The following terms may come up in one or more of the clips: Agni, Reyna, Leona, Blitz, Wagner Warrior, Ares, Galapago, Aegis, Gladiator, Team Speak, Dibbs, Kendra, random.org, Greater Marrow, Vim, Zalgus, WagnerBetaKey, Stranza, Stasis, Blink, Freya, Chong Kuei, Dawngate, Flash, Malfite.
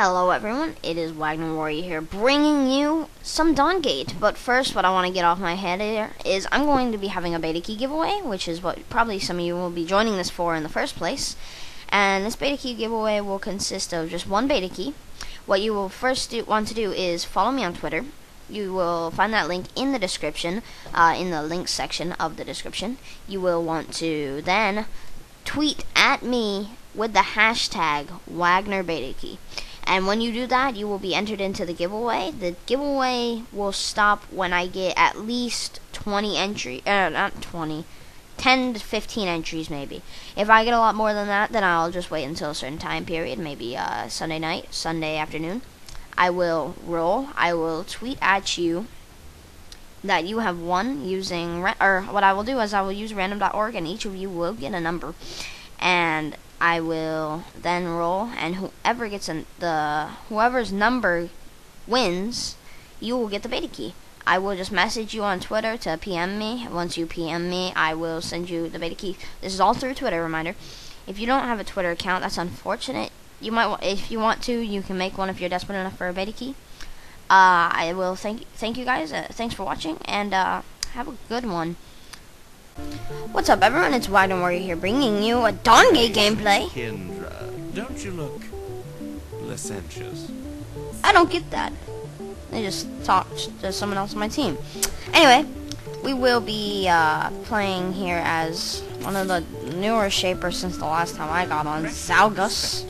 Hello everyone, it is Wagner Warrior here, bringing you some Dawngate. But first, what I want to get off my head here is I'm going to be having a beta key giveaway, which is what probably some of you will be joining this for in the first place. And this beta key giveaway will consist of just one beta key. What you will first want to do is follow me on Twitter. You will find that link in the description, in the link section of the description. You will want to then tweet at me with the hashtag WagnerBetaKey. And when you do that, you will be entered into the giveaway. The giveaway will stop when I get at least 10 to 15 entries maybe. If I get a lot more than that, then I'll just wait until a certain time period, maybe Sunday night, Sunday afternoon. I will roll. I will tweet at you that you have won using, or what I will do is I will use random.org, and each of you will get a number. And I will then roll, and whoever gets whoever's number wins, you will get the beta key. I will just message you on Twitter to PM me. Once you PM me, I will send you the beta key. This is all through Twitter, reminder. If you don't have a Twitter account, that's unfortunate. You might, if you want to, you can make one if you're desperate enough for a beta key. I will thank you guys. Thanks for watching, and have a good one. What's up, everyone? It's Wagner Warrior here, bringing you a Dawngate gameplay. Kendra, don't you look licentious? I don't get that. They just talked to someone else on my team. Anyway, we will be playing here as one of the newer shapers since the last time I got on, Zalgus.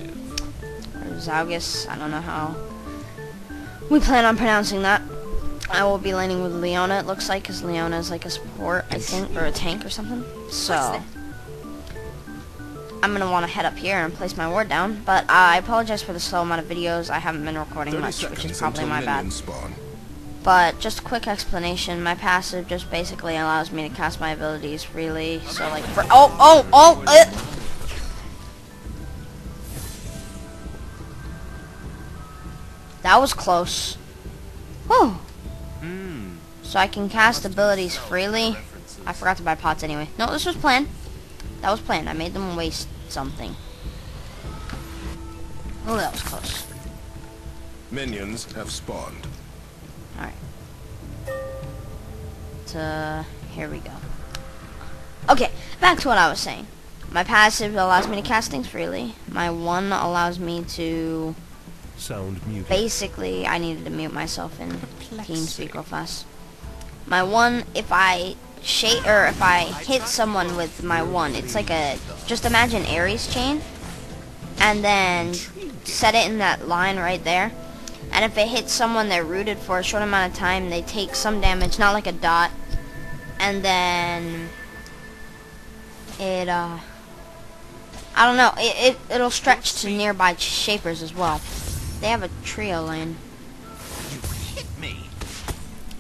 Or Zalgus, I don't know how we plan on pronouncing that. I will be laning with Leona, it looks like, because Leona is like a support, I think, or a tank or something. So I'm going to want to head up here and place my ward down. But I apologize for the slow amount of videos. I haven't been recording much, which is probably my bad. But just a quick explanation. My passive just basically allows me to cast my abilities freely. So like for that was close. Whoa. So I can cast abilities freely. I forgot to buy pots anyway. No, this was planned. That was planned. I made them waste something. Oh, that was close. Minions have spawned. Alright. Here we go. Okay, back to what I was saying. My passive allows me to cast things freely. My one allows me to... Sound muted. Basically, I needed to mute myself in Team Speak real fast. My one, if I hit someone with my one, it's like a, just imagine Ares chain, and then set it in that line right there. And if it hits someone, they're rooted for a short amount of time. They take some damage, not like a dot, and then it I don't know, it'll stretch to nearby shapers as well. They have a trio lane. You hit me.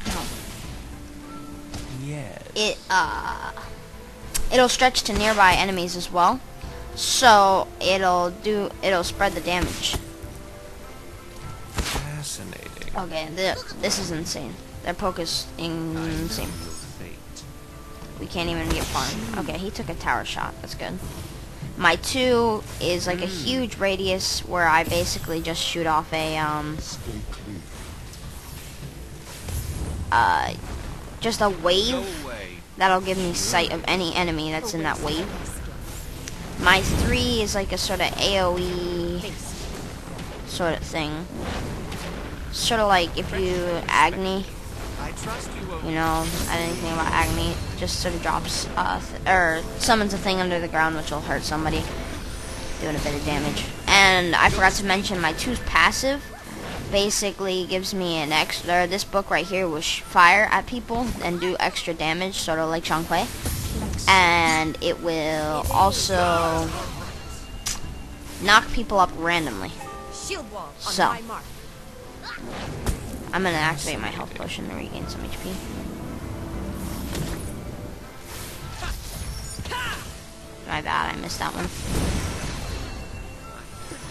Oh. Yes. It'll stretch to nearby enemies as well. So it'll spread the damage. Fascinating. Okay, this is insane. Their poke is insane. We can't even get farm. Okay, he took a tower shot. That's good. My two is like a huge radius where I basically just shoot off a just a wave that'll give me sight of any enemy that's in that wave. My three is like a sort of AoE sort of thing, sort of like if you Agni. You know, I didn't think about Agni. Just sort of drops, summons a thing under the ground, which will hurt somebody, doing a bit of damage. And I forgot to mention my two's passive. Basically, gives me an extra. This book right here will fire at people and do extra damage, sort of like Chong Kuei. And it will also knock people up randomly. So I'm gonna activate my health potion to regain some HP. My bad, I missed that one.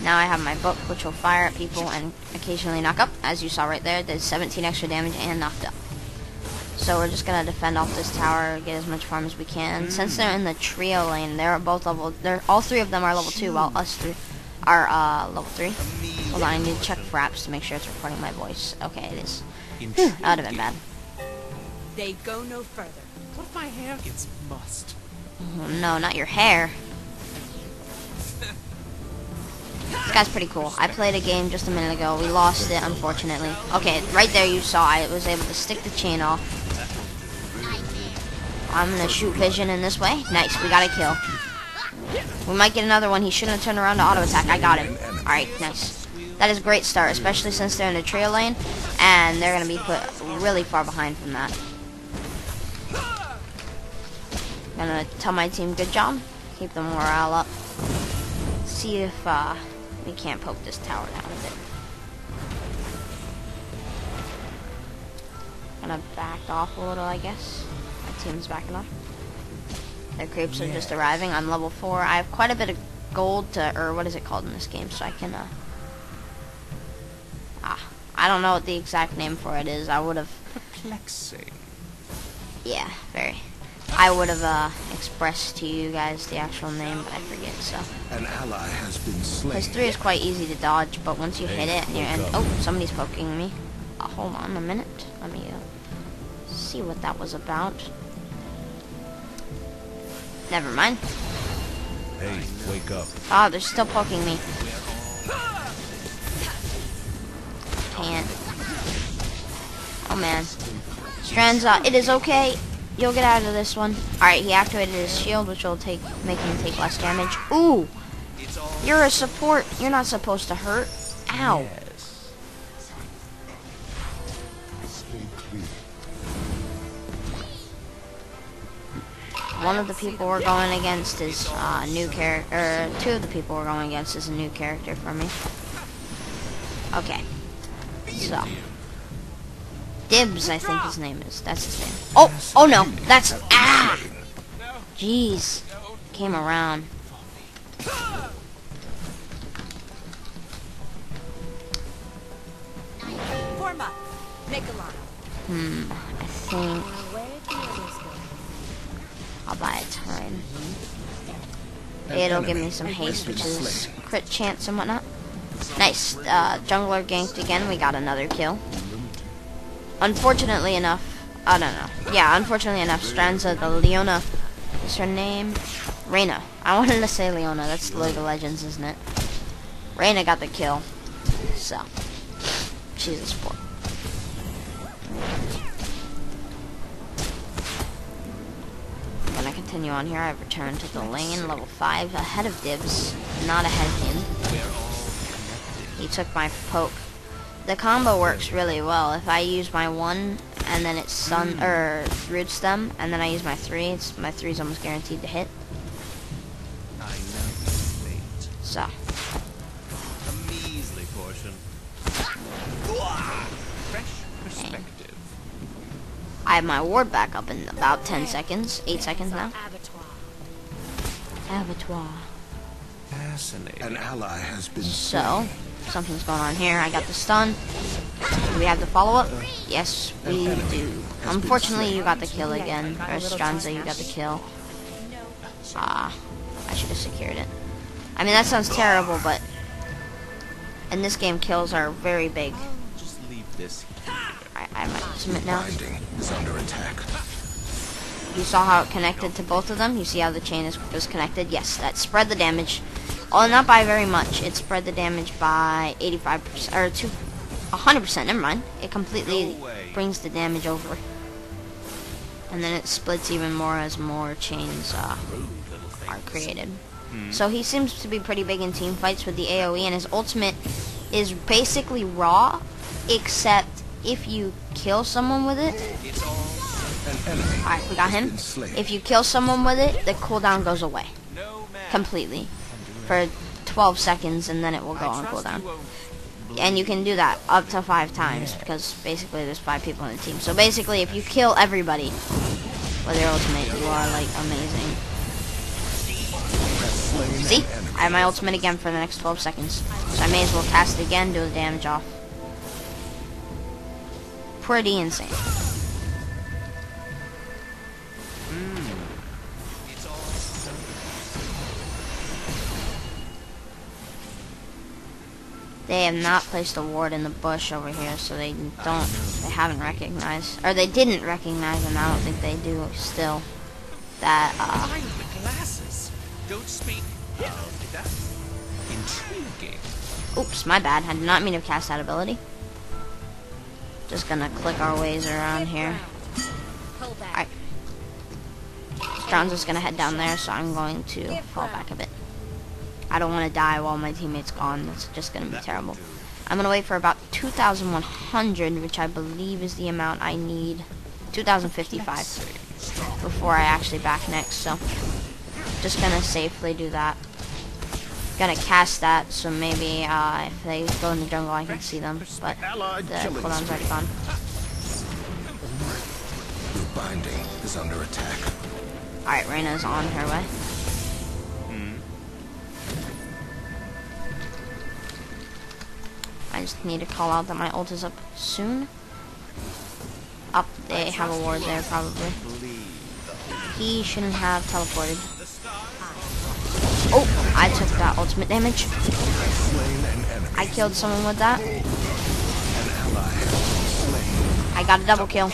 Now I have my book, which will fire at people and occasionally knock up. As you saw right there, there's 17 extra damage and knocked up. So we're just gonna defend off this tower, get as much farm as we can. Since they're in the trio lane, they're all three of them are level 2, while us three are level 3. Hold on, I need to check for apps to make sure it's recording my voice. Okay, it is. That would have been bad. They go no further. What if my hair gets mussed? Oh, no, not your hair. This guy's pretty cool. I played a game just a minute ago. We lost it, unfortunately. Okay, right there you saw I was able to stick the chain off. I'm gonna shoot Vision in this way. Nice, we got a kill. We might get another one. He shouldn't have turned around to auto attack. I got him. Alright, nice. That is a great start, especially since they're in the trail lane, and they're gonna be put really far behind from that. I'm gonna tell my team good job. Keep the morale up. See if we can't poke this tower down a bit. Gonna back off a little, I guess. My team's backing off. The creeps are just arriving. I'm level 4. I have quite a bit of gold to, or what is it called in this game, so I can, I don't know what the exact name for it is. I would have... Perplexing. Yeah, very. I would have expressed to you guys the actual name, but I forget. So an ally has been slain. Place 3 is quite easy to dodge, but once you hit it, and you're in. Oh, somebody's poking me. Hold on a minute. Let me see what that was about. Never mind. Hey, wake up! Ah, they're still poking me. Can't. Oh man, Stranza, it is okay. You'll get out of this one. Alright, he activated his shield, which will make him take less damage. Ooh! You're a support. You're not supposed to hurt. Ow. Yes. One of the people we're going against is new character. Two of the people we're going against is a new character for me. Okay. So. Dibbs, I think his name is. That's his name. Oh! Oh no! That's... Ah! Jeez. Came around. I think... I'll buy a time. It'll give me some haste, which is crit chance and whatnot. Nice. Jungler ganked again. We got another kill. Unfortunately enough, I don't know. Yeah, unfortunately enough, Stranza, the Leona, is her name? Reyna. I wanted to say Leona. That's League of Legends, isn't it? Reyna got the kill, so she's a sport. I'm gonna continue on here. I've returned to the lane, level 5, ahead of Dibbs, not ahead of him. He took my poke. The combo works really well. If I use my 1 and then it's sun or root stem, and then I use my 3, it's my 3's almost guaranteed to hit. So. A measly portion. Fresh perspective. I have my ward back up in about 10 seconds, 8 seconds now. Abattoir. Fascinating. An ally has been so. Something's going on here. I got the stun. Do we have the follow-up? Yes, we do. Unfortunately, you got the kill again. Or Stranza, you got the kill. Ah, I should have secured it. I mean, that sounds terrible, but... in this game, kills are very big. I might submit now. You saw how it connected to both of them? You see how the chain is connected? Yes, that spread the damage. Oh, not by very much. It spread the damage by 85%, or 100%, never mind. It completely brings the damage over. And then it splits even more as more chains are created. So he seems to be pretty big in team fights with the AoE, and his ultimate is basically raw, except if you kill someone with it. Alright, we got him. If you kill someone with it, the cooldown goes away. Completely. For 12 seconds, and then it will go on cooldown. And you can do that up to 5 times, because basically there's 5 people on the team. So basically, if you kill everybody with your ultimate, you are, like, amazing. See? I have my ultimate again for the next 12 seconds. So I may as well cast it again, do the damage off. Pretty insane. They have not placed a ward in the bush over here, so they don't, they haven't recognized, or they didn't recognize, and I don't think they do still. That, the glasses. Don't speak. That's intriguing. Oops, my bad. I did not mean to cast that ability. Just gonna click our ways around here. Alright. John's just gonna head down there, so I'm going to fall back a bit. I don't want to die while my teammate's gone. That's just going to be terrible. I'm going to wait for about 2,100, which I believe is the amount I need. 2,055 before I actually back next. So just going to safely do that. Going to cast that, so maybe if they go in the jungle, I can see them. But the cooldown's already gone. Your binding is under attack. All right, Reyna's on her way. I just need to call out that my ult is up soon. Up, they have a ward there probably. He shouldn't have teleported. Oh, I took that ultimate damage. I killed someone with that. I got a double kill.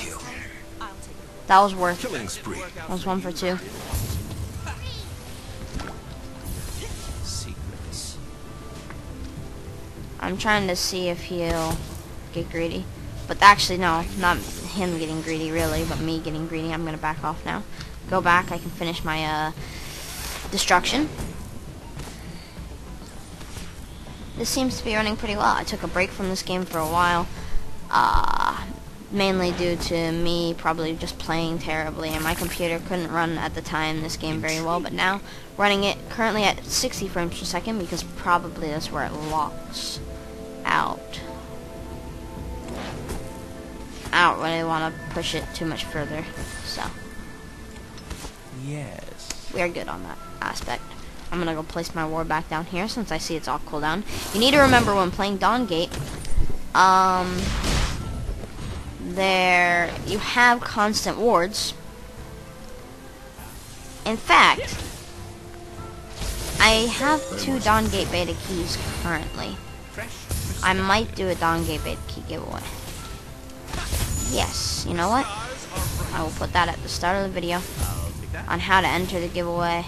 That was worth. That was 1 for 2. I'm trying to see if he'll get greedy, but actually no, not him getting greedy really, but me getting greedy. I'm gonna back off now. Go back, I can finish my destruction. This seems to be running pretty well. I took a break from this game for a while, mainly due to me probably just playing terribly, and my computer couldn't run at the time this game very well, but now running it currently at 60 frames per second because probably that's where it locks out. I don't really want to push it too much further, so yes, we are good on that aspect. I'm gonna go place my ward back down here since I see it's all cooldown. You need to remember when playing Dawngate, there you have constant wards. In fact, I have 2 Dawngate beta keys currently. I might do a Dawngate beta key giveaway. Yes, you know what? I will put that at the start of the video on how to enter the giveaway.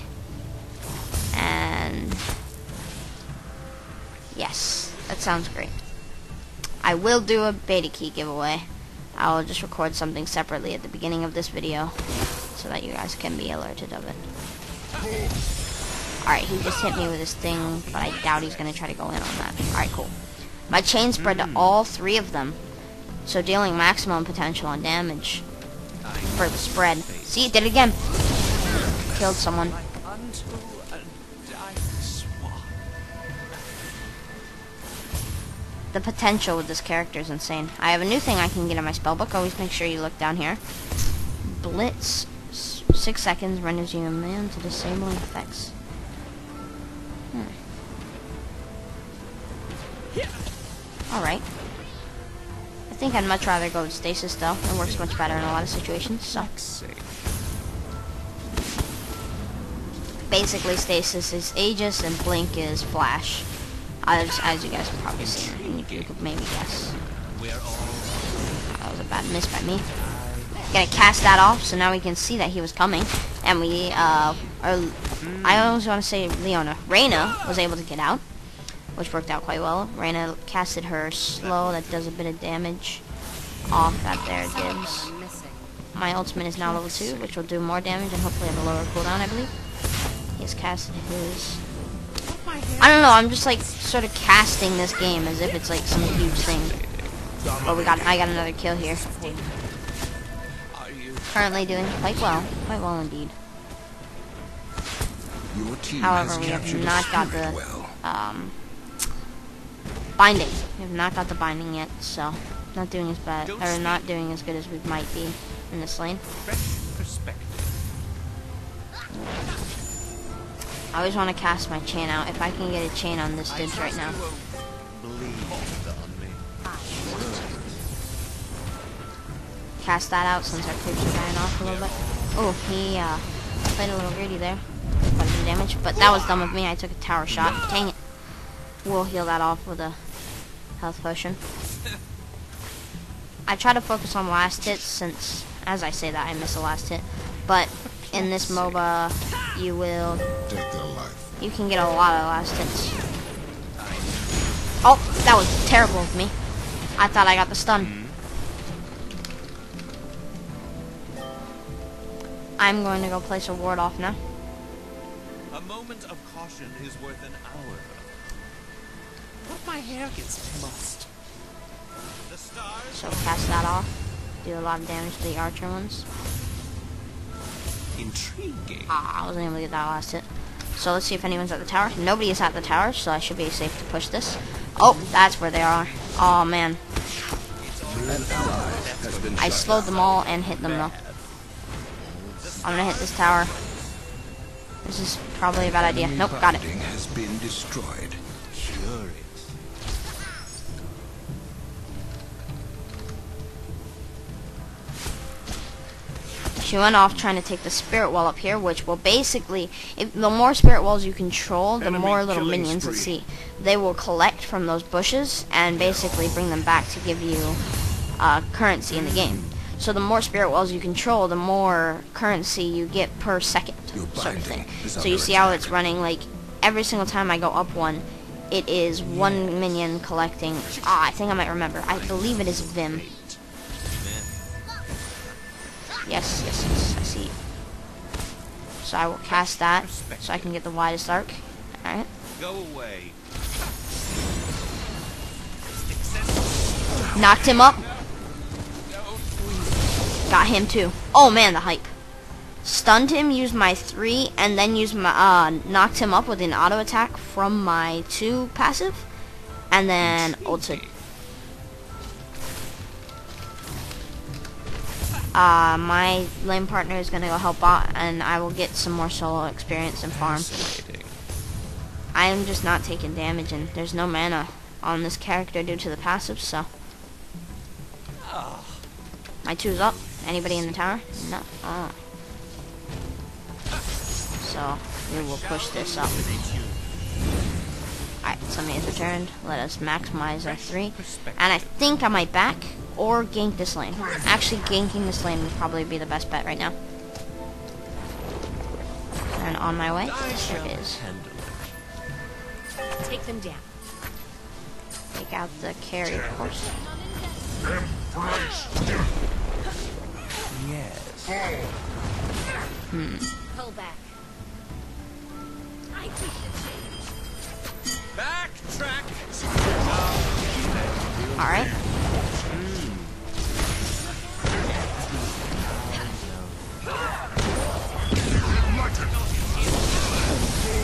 And yes, that sounds great. I will do a beta key giveaway. I will just record something separately at the beginning of this video so that you guys can be alerted of it. Alright, he just hit me with his thing, but I doubt he's going to try to go in on that. Alright, cool. My chain spread to all 3 of them, so dealing maximum potential on damage for the spread. See, it did it again. Killed someone. The potential with this character is insane. I have a new thing I can get in my spellbook. Always make sure you look down here. Blitz, 6 seconds, renders you immune to disabling effects. Alright. I think I'd much rather go with Stasis though. It works much better in a lot of situations, so. Basically, Stasis is Aegis and Blink is Flash. As you guys have probably seen, and you could maybe guess. That was a bad miss by me. Gonna cast that off, so now we can see that he was coming. And we, I always want to say Leona. Reyna was able to get out, which worked out quite well. Reyna casted her slow, that does a bit of damage off that there, Dibbs. My ultimate is now level 2, which will do more damage and hopefully have a lower cooldown, I believe. He's casted his... I don't know, I'm just like, sort of casting this game as if it's like some huge thing. Oh, I got another kill here. Currently doing quite well indeed. However, we have not got the, binding. We have not got the binding yet, so not doing as bad, or not doing as good as we might be in this lane. I always want to cast my chain out. If I can get a chain on this ditch right now. Cast that out since our creeps are dying off a little bit. Oh, he played a little greedy there. Quite a bit of damage, but that was dumb of me. I took a tower shot. Dang it. We'll heal that off with a health potion. I try to focus on last hits since, as I say that, I miss a last hit. But in this MOBA, you will... Take their life. You can get a lot of last hits. Oh, that was terrible of me. I thought I got the stun. I'm going to go place a ward off now. A moment of caution is worth an hour. But my hair gets mussed. So cast that off. Do a lot of damage to the archer ones. Intriguing. Ah, I wasn't able to get that last hit. So let's see if anyone's at the tower. Nobody is at the tower, so I should be safe to push this. Oh, that's where they are. Oh man. I slowed them all and hit them though. I'm gonna hit this tower. This is probably a bad idea. Nope, got it. Has been destroyed. Sure. She went off trying to take the spirit wall up here, which will basically, if the more spirit walls you control, the more little minions you see. They will collect from those bushes and basically bring them back to give you currency in the game. So the more spirit walls you control, the more currency you get per second, sort of thing. So you see how it's running, like, every single time I go up one, it is one minion collecting. Ah, I think I might remember. I believe it is Vim. Yes, yes, yes, I see. So I will cast that, so I can get the widest arc. Alright. Go away. Knocked him up. Got him too. Oh man, the hype. Stunned him, used my 3, and then used my, knocked him up with an auto attack from my 2 passive, and then ulted. My lane partner is gonna go help bot, and I will get some more solo experience and farm. I am just not taking damage, and there's no mana on this character due to the passive, so. My 2's up. Anybody in the tower? No. Oh. So, we will push this up. Alright, somebody has returned. Let us maximize our 3. And I think I might back or gank this lane. Actually, ganking this lane would probably be the best bet right now. And on my way, there it is. Take them down. Take out the carry, of course. Yes. Pull back. I backtrack. All right.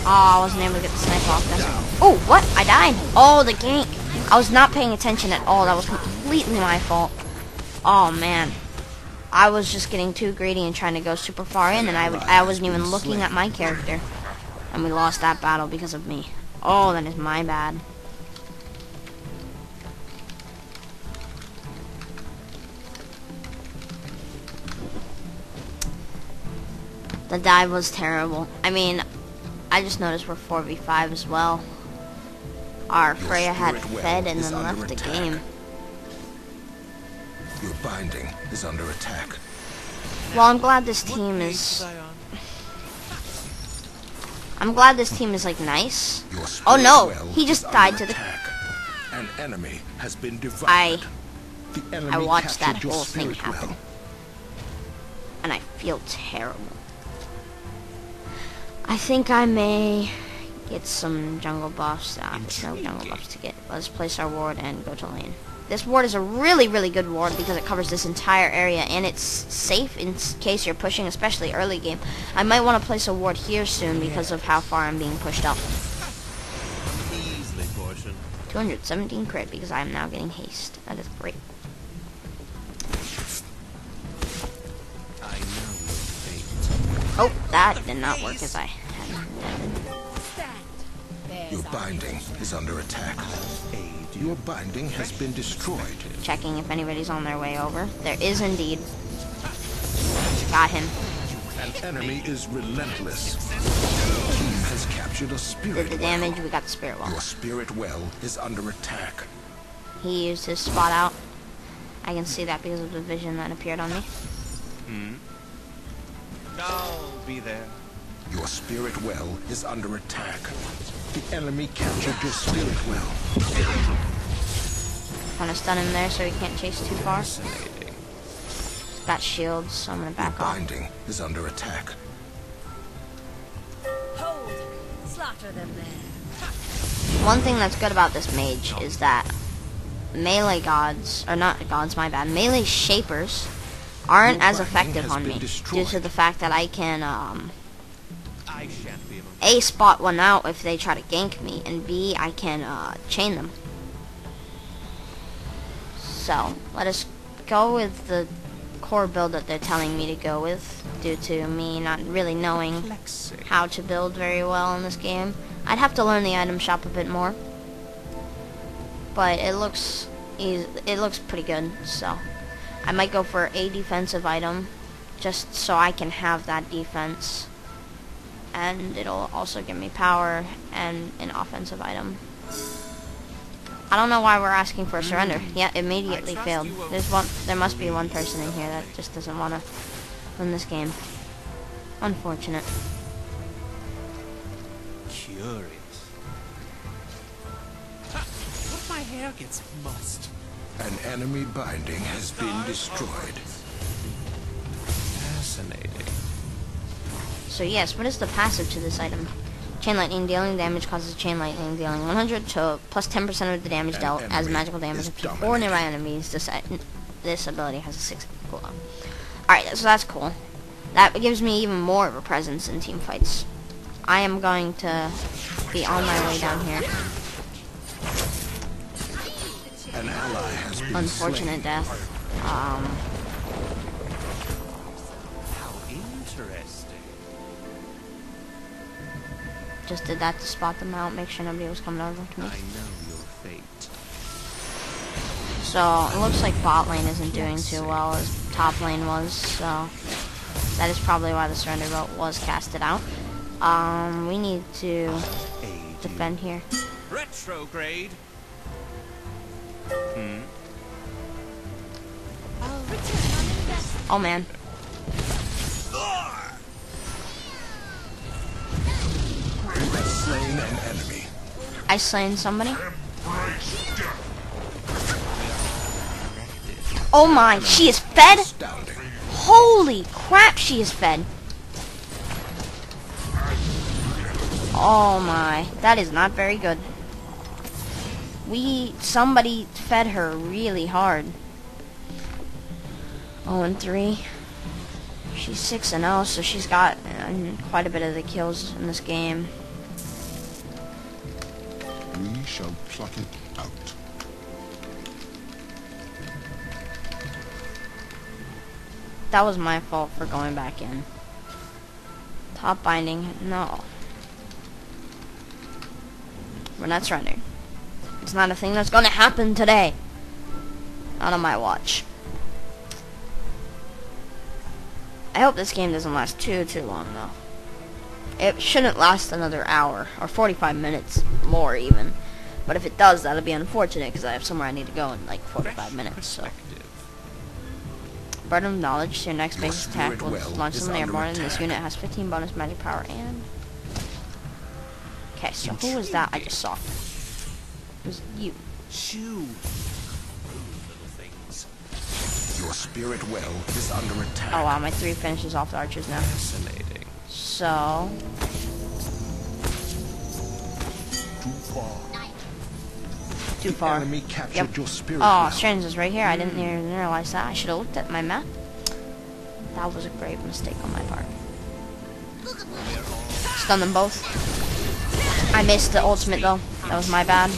Oh, I wasn't able to get the snipe off this. Oh, what? I died. Oh, the gank. I was not paying attention at all. That was completely my fault. Oh man, I was just getting too greedy and trying to go super far in, and I wasn't even looking at my character, and we lost that battle because of me. Oh, that is my bad. The dive was terrible. I mean, I just noticed we're 4v5 as well. Our Freya had fed and then left the game. Your binding is under attack. Well, I'm glad this team is like nice. Oh no, he just died to the an enemy has been devoured. I watched that whole thing happen. And I feel terrible. I think I may get some jungle buffs. There's no jungle buffs to get. Let's place our ward and go to lane. This ward is a really, really good ward because it covers this entire area, and it's safe in case you're pushing, especially early game. I might want to place a ward here soon because of how far I'm being pushed up. 217 crit because I am now getting haste. That is great. Oh, that did not work as I had. Your binding is under attack. Your binding has been destroyed. Checking if anybody's on their way over. There is indeed. Got him. An enemy is relentless. The team has captured a spirit well. Did the damage, we got the spirit well. Your spirit well is under attack. He used his spot out. I can see that because of the vision that appeared on me. Hmm. I'll be there. Your spirit well is under attack. The enemy captured your spirit well. I'm gonna stun him there so he can't chase too far. He's got shields, so I'm gonna back off. Your binding is under attack. Hold! Slaughter them there. One thing that's good about this mage is that melee gods, or not gods, my bad, melee shapers aren't as effective on me due to the fact that I can A, spot one out if they try to gank me, and B, I can chain them. So let us go with the core build that they're telling me to go with due to me not really knowing how to build very well in this game. I'd have to learn the item shop a bit more, but it looks easy, it looks pretty good, so I might go for a defensive item just so I can have that defense, and it'll also give me power and an offensive item. I don't know why we're asking for a surrender. Yeah, immediately failed. There must be one person in here that just doesn't want to win this game. Unfortunate. Curious. My hair gets mussed. An enemy binding has been destroyed. Fascinating. So yes, what is the passive to this item? Chain lightning dealing damage causes chain lightning dealing 100 to plus 10% of the damage dealt as magical damage or nearby enemies. This ability has a 6 second cooldown. Alright, so that's cool. That gives me even more of a presence in team fights. I am going to be on my way down here. An ally has been unfortunate slain. Death. How interesting. Just did that to spot them out, make sure nobody was coming over to me. I know your fate. So it looks like bot lane isn't doing too well as top lane was, so that is probably why the surrender vote was casted out. We need to defend here. Retrograde. Hmm. Oh man. Slain an enemy. I slain somebody. Oh my, she is fed? Holy crap, she is fed. Oh my, that is not very good. Somebody fed her really hard. 0-3. She's 6-0, so she's got quite a bit of the kills in this game. We shall pluck it out. That was my fault for going back in. Top binding, no. We're not surrendering. It's not a thing that's gonna happen today. Not on my watch. I hope this game doesn't last too long though. It shouldn't last another hour or 45 minutes more even. But if it does, that'll be unfortunate because I have somewhere I need to go in like 45 minutes. So. Burden of knowledge to your next base attack will launch some airborne, and this unit has 15 bonus magic power and. Okay, so who was that I just saw? It was you. Shoo. Your spirit well is under attack. Oh wow, my 3 finishes off the archers now. Fascinating. So. Too far. The enemy captured your spirit well. Strange is right here. I didn't even realize that. I should have looked at my map. That was a grave mistake on my part. Stun them both. I missed the ultimate though. That was my bad.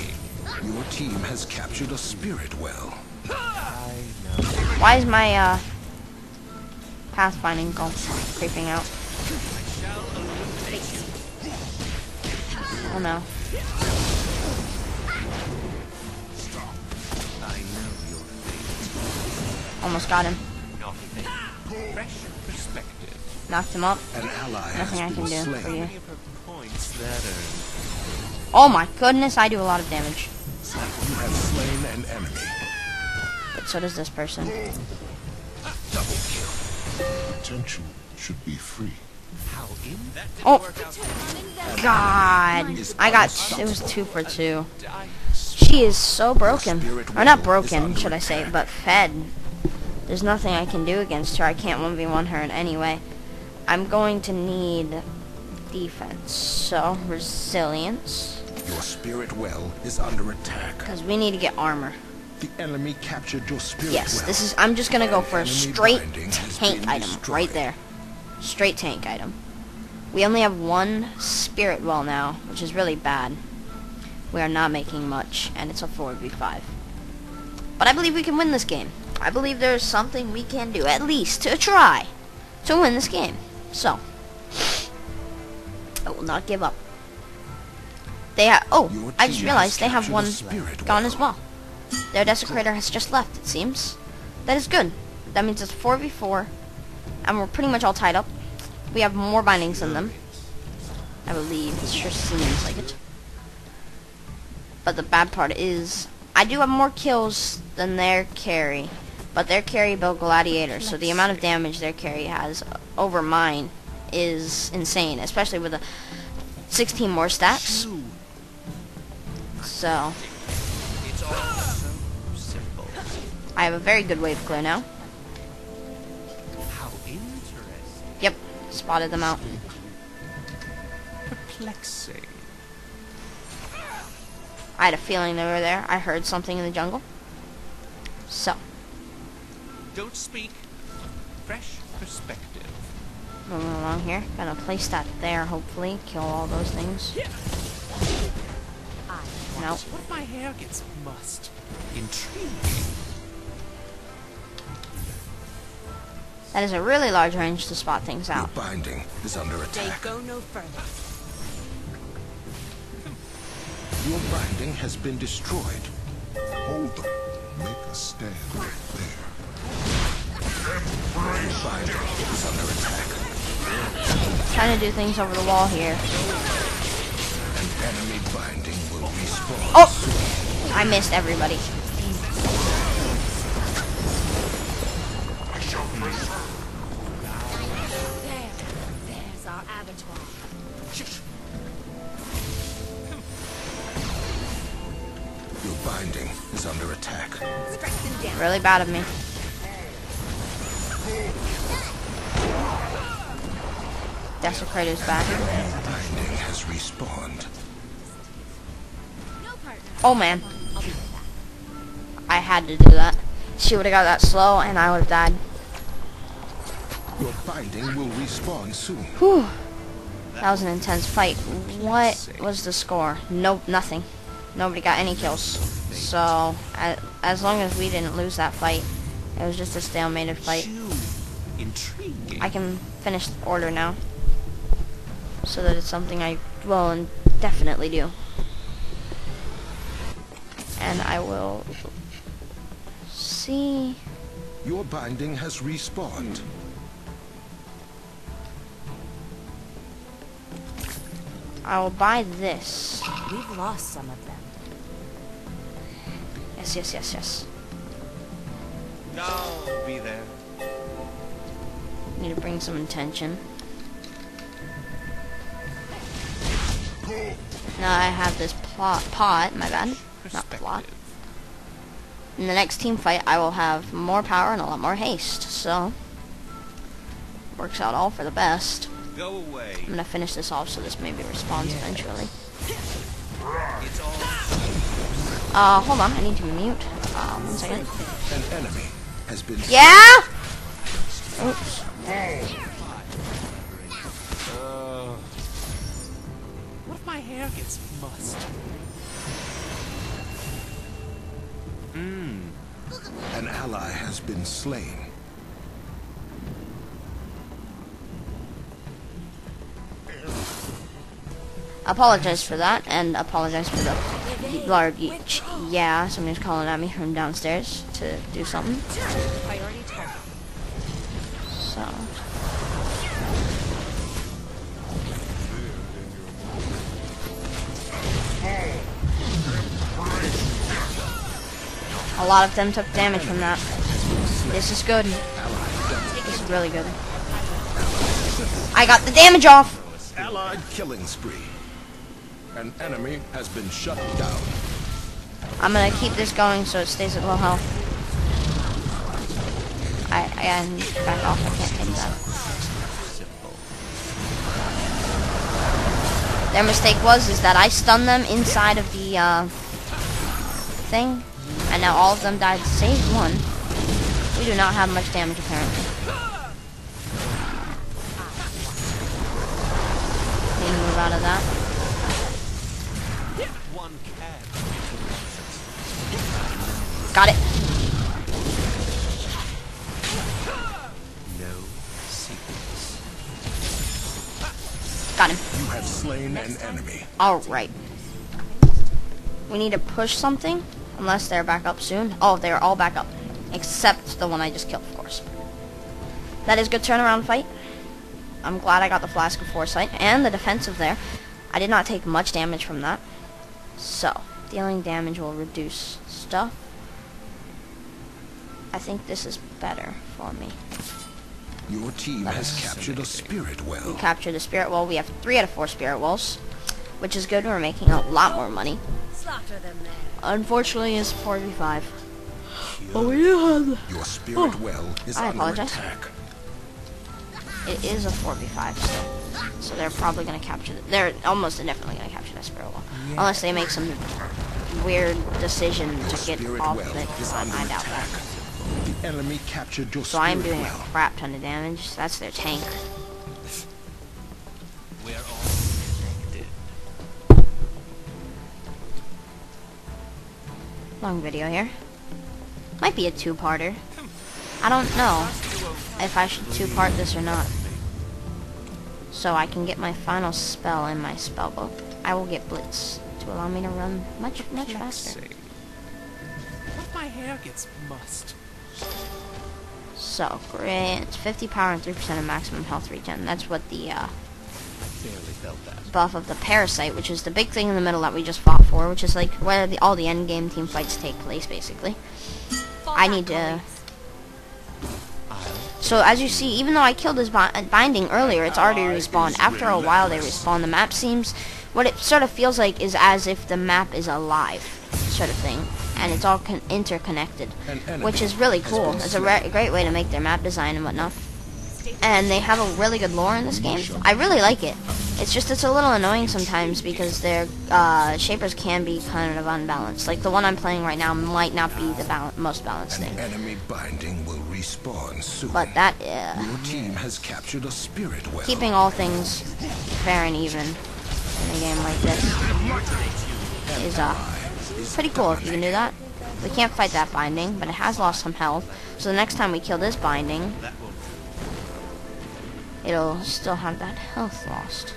Your team has captured a spirit well. Why is my pathfinding goal creeping out? Oh no. Almost got him. Knocked him up. Nothing I can do for you. Oh my goodness, I do a lot of damage. You have slain an enemy. But so does this person. Double kill. Attention should be free. How in that didn't work out. God, I got it was 2 for 2. She is so broken, or not broken, should I say, but fed. There's nothing I can do against her. I can't 1v1 her in any way. I'm going to need defense, so resilience. Your spirit well is under attack. Because we need to get armor. The enemy captured your spirit well. This is. I'm just gonna go for a straight tank item right there. Straight tank item. We only have 1 spirit well now, which is really bad. We are not making much, and it's a 4v5. But I believe we can win this game. I believe there is something we can do, at least to try to win this game. So I will not give up. They have. Oh, I just realized they have 1 gone as well. Their desecrator has just left, it seems. That is good. That means it's 4v4. And we're pretty much all tied up. We have more bindings than them, I believe. It sure seems like it. But the bad part is, I do have more kills than their carry. But their carry built Gladiator, so the amount of damage their carry has over mine is insane. Especially with the 16 more stacks. So, I have a very good wave clear now. Yep, spotted them out. Perplexing. I had a feeling they were there. I heard something in the jungle. So. Don't speak. Fresh perspective. Moving along here. Gonna place that there, hopefully. Kill all those things. Nope. What if my hair gets mussed? Intriguing. That is a really large range to spot things out. Your binding is under attack. They go no further. Your binding has been destroyed. Hold them. Make a stand right there. Your binding is under attack. Trying to do things over the wall here. An enemy binding will respawn. Oh! I missed everybody. There's our avatar. Your binding is under attack. Really bad of me. Desecrator's back. Binding has respawned. Oh man. I had to do that. She would have got that slow and I would have died. Your binding will respawn soon. Whew. That was an intense fight. What was the score? Nope, nothing. Nobody got any kills. So, as long as we didn't lose that fight, it was just a stalemated fight. I can finish the order now. So that it's something I will definitely do. And I will see. Your binding has respawned. I will buy this. We've lost some of them. Yes, yes, yes, yes. No, be there. Need to bring some intention. Now I have this pot. My bad, not plot. In the next team fight, I will have more power and a lot more haste. So works out all for the best. Go away. I'm gonna finish this off so this maybe respawns eventually. Hold on, I need to mute. 1 second. An enemy has been Oops. What if my hair gets mussed? An ally has been slain. Apologize for that, and apologize for the large each. Yeah, somebody's calling at me from downstairs to do something. So. A lot of them took damage from that. This is good. This is really good. I got the damage off! Allied killing spree. An enemy has been shut down. I'm gonna keep this going so it stays at low health. I need to back off, I can't take that. Their mistake was is that I stunned them inside of the thing, and now all of them died save one. We do not have much damage apparently. Need to move out of that. Got it. No secrets. Got him. You have slain an enemy. All right. We need to push something, unless they're back up soon. Oh, they're all back up, except the one I just killed, of course. That is a good turnaround fight. I'm glad I got the Flask of Foresight and the defensive there. I did not take much damage from that, so dealing damage will reduce stuff. I think this is better for me. Your team has captured a spirit well. We captured a spirit well. We have 3 out of 4 spirit wells, which is good. We're making a lot more money. Slaughter them there. Unfortunately, it's 4v5. Oh yeah. Your spirit well is under attack. It is a 4v5, so they're probably gonna capture. They're almost definitely gonna capture that spirit well, unless they make some weird decision to get off of it. I doubt that. The enemy captured your spirit well. So I'm doing a crap ton of damage. That's their tank. We're all connected. Long video here. Might be a two-parter. I don't know if I should two-part this or not. So I can get my final spell in my spellbook. I will get Blitz to allow me to run much faster. What if my hair gets mussed? So great, it's 50 power and 3% of maximum health regen. That's what the buff of the parasite, which is the big thing in the middle that we just fought for, which is like where all the end game team fights take place, basically. I need to. So as you see, even though I killed this binding earlier, it's already respawned. After a while, they respawn. The map seems. What it sort of feels like is as if the map is alive, sort of thing. And it's all interconnected, which is really cool. It's a great way to make their map design and whatnot. And they have a really good lore in this game. I really like it. It's just it's a little annoying sometimes because their shapers can be kind of unbalanced. Like the one I'm playing right now might not be the most balanced thing. Enemy binding will respawn soon. But that your team has captured a spirit well. Keeping all things fair and even in a game like this is pretty cool if you can do that. We can't fight that binding, but it has lost some health. So the next time we kill this binding, it'll still have that health lost.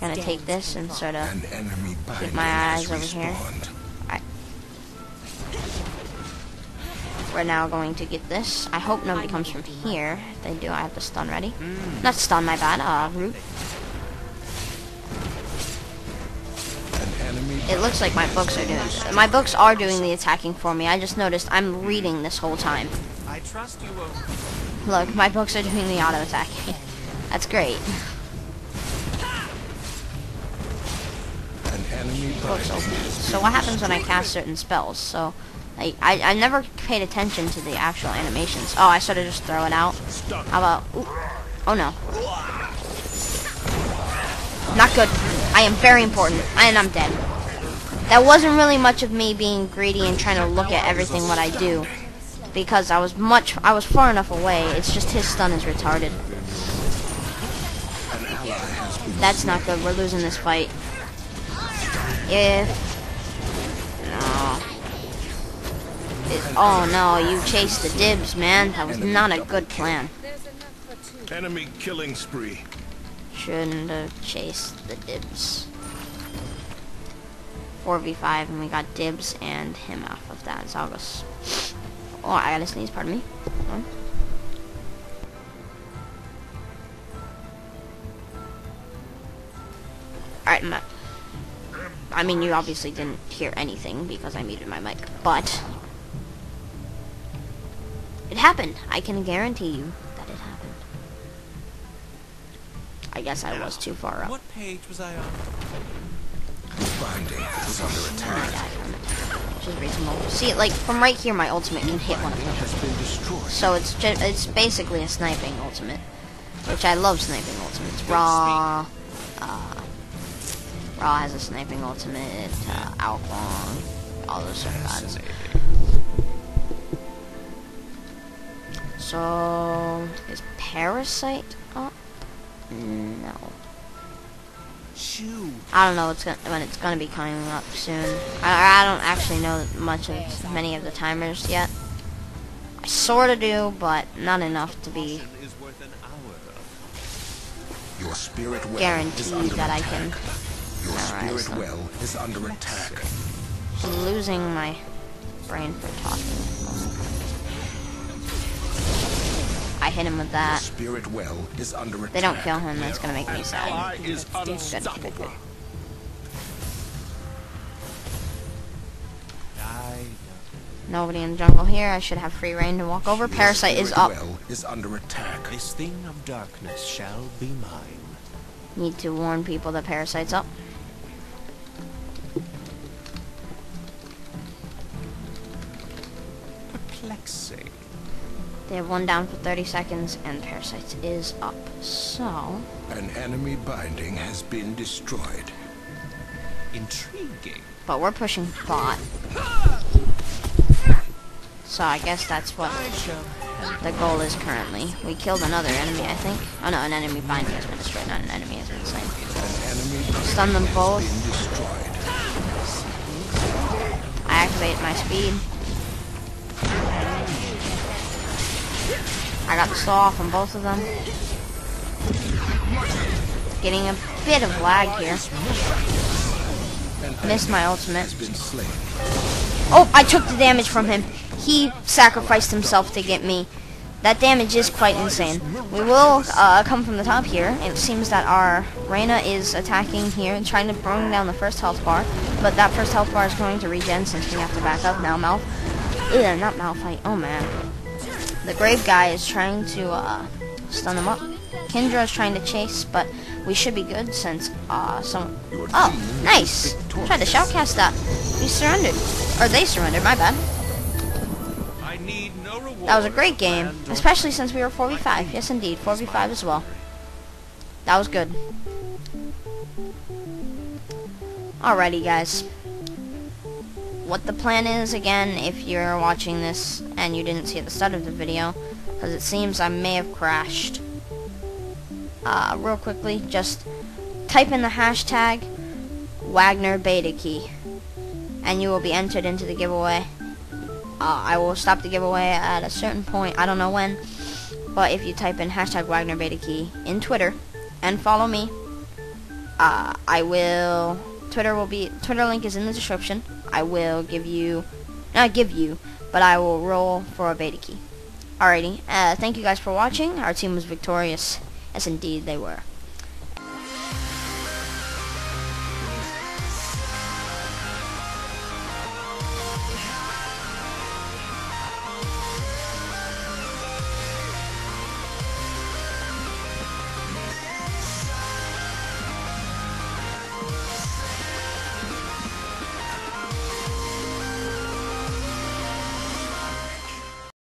Gonna take this and sort of keep my eyes over here. Alright. We're now going to get this. I hope nobody comes from here. If they do, I have the stun ready. Not stun, my bad. Root. It looks like my books are doing this. My books are doing the attacking for me. I just noticed I'm reading this whole time. I trust you will. Look, my books are doing the auto attacking. That's great. Books open. So what happens when I cast certain spells? So I never paid attention to the actual animations. Oh, I sort of just throw it out. How about? Ooh. Oh no. Not good. I am very important, and I'm dead. That wasn't really much of me being greedy and trying to look at everything what I do, because I was far enough away. It's just his stun is retarded. That's not good. We're losing this fight. Oh no! You chased the Dibbs, man. That was not a good plan. Enemy killing spree. Shouldn't have chased the Dibbs. 4v5, and we got Dibbs and him off of that. Zalgus. Oh, I gotta sneeze, pardon me. Hold on. Alright, I'm up. I mean, you obviously didn't hear anything because I muted my mic, but it happened. I can guarantee you that it happened. I guess I was too far up. What page was I on? Binding is under attack. Which is reasonable. See, like from right here, my ultimate can hit one of them. So it's just, it's basically a sniping ultimate, which I love sniping ultimates. Raw. Raw has a sniping ultimate, Outlong, all those sort of guns. So, is Parasite up? No. I don't know when it's gonna be coming up soon. I don't actually know much of many of the timers yet. I sorta do, but not enough to be guaranteed that I can. Your spirit well is under attack. I'm losing my brain for talking. I hit him with that. Spirit well is under attack. They don't kill him, that's gonna make me sad. Nobody in the jungle here. I should have free reign to walk over. Parasite is up. Well is under attack. This thing of darkness shall be mine. Need to warn people that Parasite's up. Perplexing. They have one down for 30 seconds, and Parasite is up. So, an enemy binding has been destroyed. Intriguing. But we're pushing bot. So I guess that's what the goal is currently. We killed another enemy, I think. Oh no, an enemy binding has been destroyed, not an enemy has been slain. Stun them both. I activate my speed. I got the saw off on both of them. Getting a bit of lag here. Missed my ultimate. Oh, I took the damage from him. He sacrificed himself to get me. That damage is quite insane. We will come from the top here. It seems that our Reyna is attacking here and trying to bring down the first health bar, but that first health bar is going to regen since we have to back up now. Not Malfite. Oh man, the Grave guy is trying to stun him up. Kendra is trying to chase, but we should be good since some. Oh, nice! Tried to shoutcast that. We surrendered, or they surrendered. My bad. That was a great game, especially since we were 4v5. Yes, indeed, 4v5 as well. That was good. Alrighty, guys. What the plan is, again, if you're watching this and you didn't see at the start of the video, because it seems I may have crashed. Real quickly, just type in the hashtag Wagner Beta Key, and you will be entered into the giveaway. I will stop the giveaway at a certain point, I don't know when, but if you type in hashtag Wagner Beta Key in Twitter and follow me, Twitter link is in the description. I will give you, not give you, but I will roll for a beta key. Alrighty, thank you guys for watching. Our team was victorious. Yes, indeed they were.